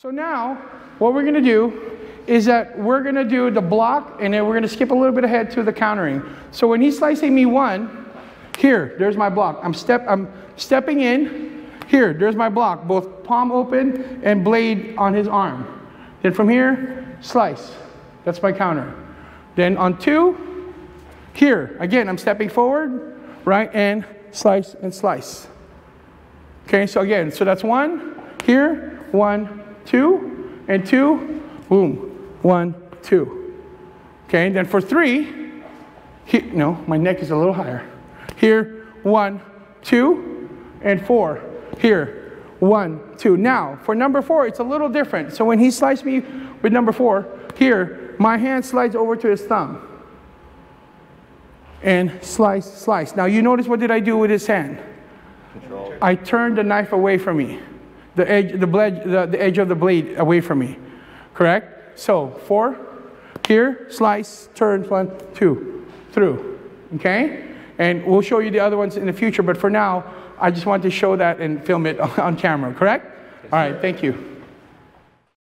So now what we're going to do is that we're going to do the block, and then we're going to skip a little bit ahead to the countering. So when he's slicing me one, here, there's my block. I'm stepping in. Here, there's my block, both palm open and blade on his arm. Then from here, slice. That's my counter. Then on two, here, again, I'm stepping forward, right, and slice and slice. Okay, so again, so that's one, here, one, two, and two, boom. One, two. Okay, and then for three, here, no, my neck is a little higher. Here, one, two, and four. Here, one, two. Now, for number four, it's a little different. So when he sliced me with number four, here, my hand slides over to his thumb. And slice, slice. Now, you notice what did I do with his hand? Control. I turned the knife away from me. The edge of the blade away from me, correct? So, four, here, slice, turn, one, two, through, okay? And we'll show you the other ones in the future, but for now, I just want to show that and film it on camera, correct? Yes, all right, sir. Thank you.